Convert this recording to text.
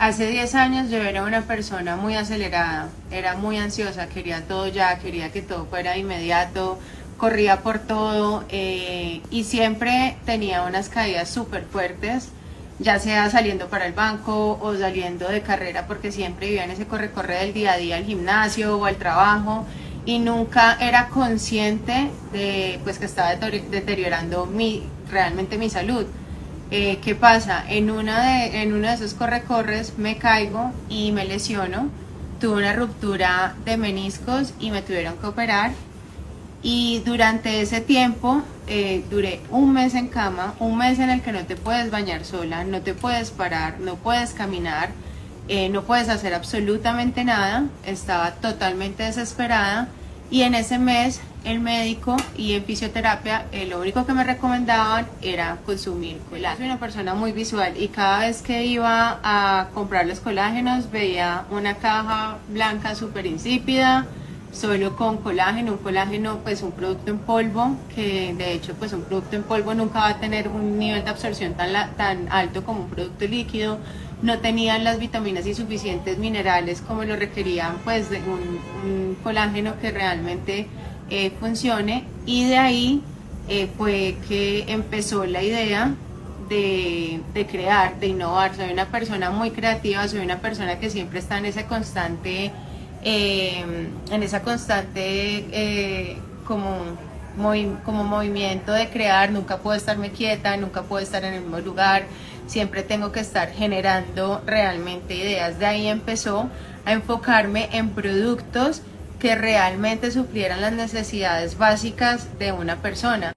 Hace 10 años yo era una persona muy acelerada, era muy ansiosa, quería todo ya, quería que todo fuera inmediato, corría por todo y siempre tenía unas caídas súper fuertes, ya sea saliendo para el banco o saliendo de carrera porque siempre vivía en ese corre-corre del día a día al gimnasio o al trabajo y nunca era consciente de pues que estaba deteriorando realmente mi salud. ¿Qué pasa? En uno de esos corre-corres me caigo y me lesiono, tuve una ruptura de meniscos y me tuvieron que operar. Y durante ese tiempo duré un mes en cama, un mes en el que no te puedes bañar sola, no te puedes parar, no puedes caminar, no puedes hacer absolutamente nada, estaba totalmente desesperada y en ese mes el médico y en fisioterapia lo único que me recomendaban era consumir colágeno. Soy una persona muy visual y cada vez que iba a comprar los colágenos veía una caja blanca súper insípida, solo con colágeno, un colágeno pues un producto en polvo, que de hecho pues un producto en polvo nunca va a tener un nivel de absorción tan alto como un producto líquido, no tenían las vitaminas y suficientes minerales como lo requerían pues de un colágeno que realmente funcione y de ahí fue que empezó la idea de crear, de innovar. Soy una persona muy creativa, soy una persona que siempre está en ese constante como movimiento de crear, nunca puedo estarme quieta, nunca puedo estar en el mismo lugar, siempre tengo que estar generando realmente ideas. De ahí empezó a enfocarme en productos que realmente suplieran las necesidades básicas de una persona.